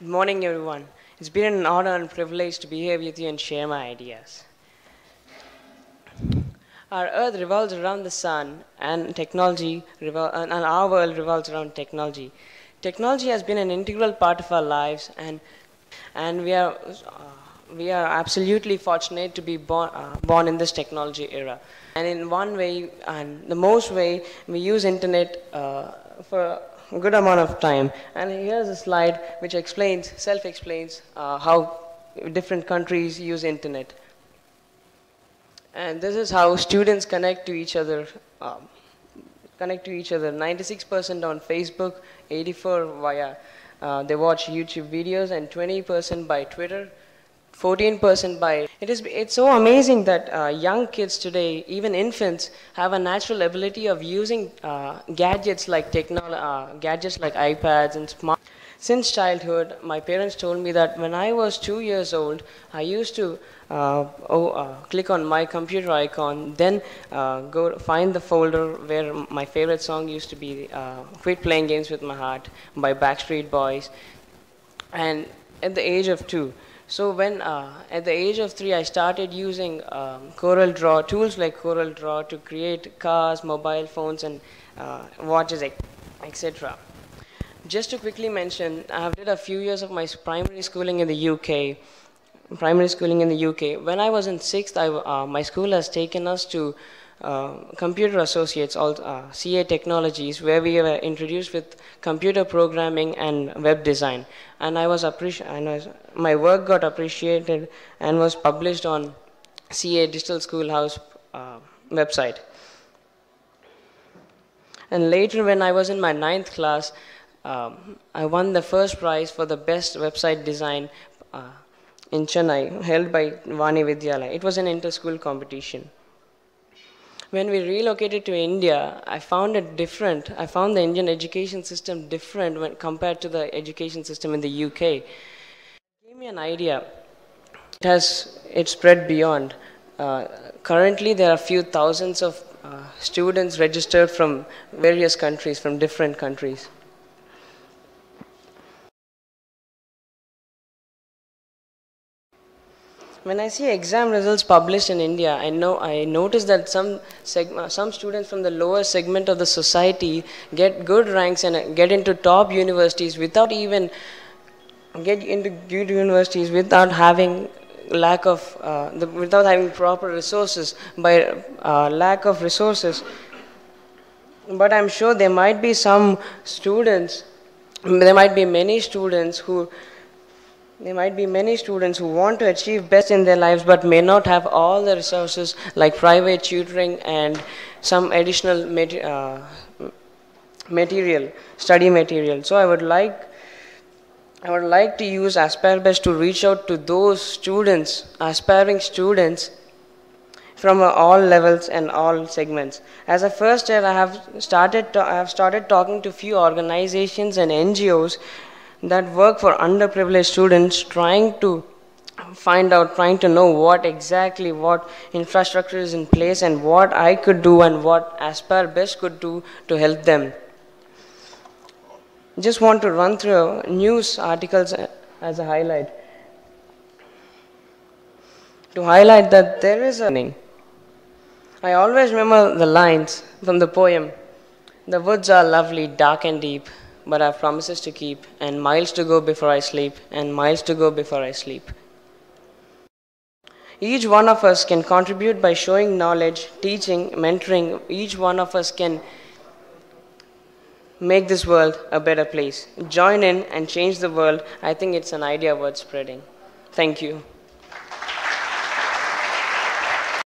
Good morning, everyone. It's been an honor and privilege to be here with you and share my ideas. Our Earth revolves around the sun, and our world revolves around technology. Technology has been an integral part of our lives, and we are absolutely fortunate to be born in this technology era. And in one way, and the most way, we use internet for a good amount of time. And here's a slide which explains, self-explains how different countries use internet. And this is how students connect to each other. 96% on Facebook, 84 via they watch YouTube videos, and 20% by Twitter, 14% by. It's so amazing that young kids today, even infants, have a natural ability of using gadgets like iPads and smart. Since childhood, my parents told me that when I was 2 years old, I used to click on my computer icon, then go find the folder where my favorite song used to be, Quit Playing Games With My Heart by Backstreet Boys, and at the age of 2. So when, at the age of 3, I started using tools like Coral Draw to create cars, mobile phones, and watches, etc. Just to quickly mention, I have did a few years of my primary schooling in the UK. When I was in 6th, my school has taken us to Computer Associates, CA Technologies, where we were introduced with computer programming and web design. And my work got appreciated and was published on CA Digital Schoolhouse website. And later, when I was in my 9th class, I won the first prize for the best website design in Chennai, held by Vani Vidyalaya. It was an inter-school competition. When we relocated to India, I found it different. I found the Indian education system different when compared to the education system in the UK. It gave me an idea. It spread beyond. Currently, there are a few thousands of students registered from various countries, from different countries. When I see exam results published in India, I notice that some students from the lower segment of the society get good ranks and get into top universities without having proper resources, by lack of resources. But I'm sure there might be many students who want to achieve best in their lives but may not have all the resources like private tutoring and some additional study material. So I would like to use AspireBest to reach out to those students, aspiring students from all levels and all segments. As a first step, I have started talking to few organizations and NGOs that work for underprivileged students, trying to know what infrastructure is in place and what I could do and what AspireBest could do to help them. Just want to run through news articles as a highlight. To highlight that there is a... I always remember the lines from the poem, "The woods are lovely, dark and deep, but I have promises to keep, and miles to go before I sleep, and miles to go before I sleep." Each one of us can contribute by showing knowledge, teaching, mentoring. Each one of us can make this world a better place. Join in and change the world. I think it's an idea worth spreading. Thank you.